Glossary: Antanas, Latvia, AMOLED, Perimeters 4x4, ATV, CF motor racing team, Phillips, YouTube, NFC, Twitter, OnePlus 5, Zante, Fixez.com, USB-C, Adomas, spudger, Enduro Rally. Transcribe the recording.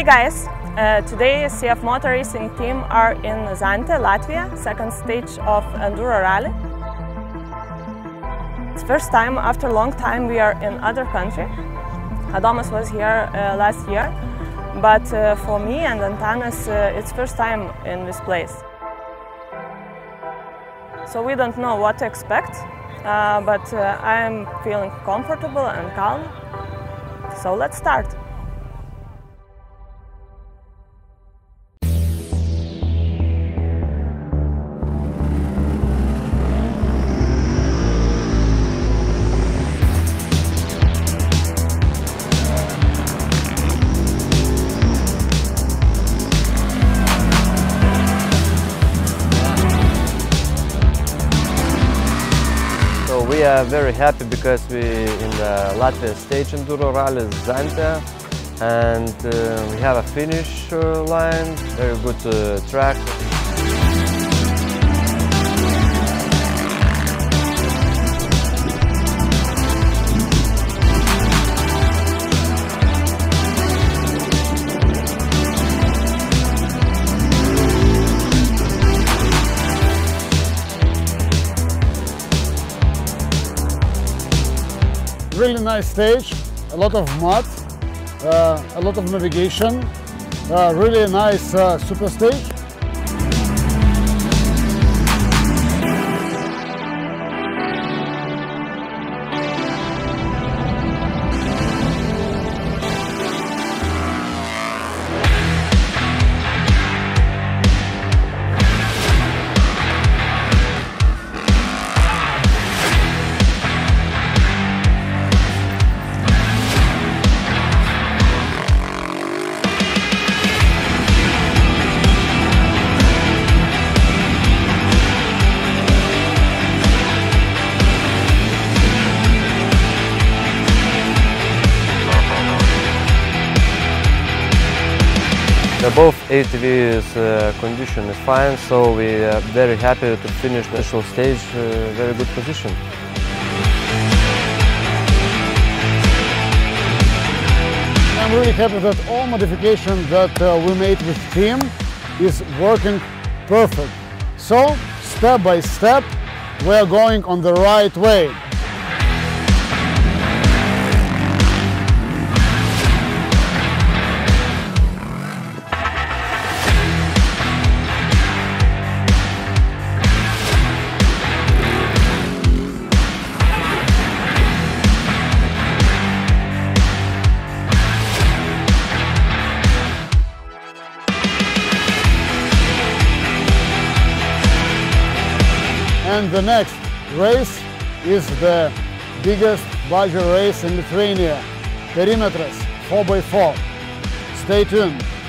Hey guys, today CF Motor Racing Team are in Zante, Latvia, second stage of Enduro Rally. It's first time after a long time we are in other country. Adomas was here last year, but for me and Antanas it's first time in this place. So we don't know what to expect, but I'm feeling comfortable and calm, so let's start. We are very happy because we in the Latvia stage Enduro Rally Zante, and we have a finish line, very good track. Really nice stage, a lot of mud, a lot of navigation, really nice super stage. Both ATVs condition is fine, so we are very happy to finish the national stage very good position. I'm really happy that all modifications that we made with team is working perfect. So, step by step, we are going on the right way. And the next race is the biggest budget race in Lithuania, Perimeters 4x4. Stay tuned.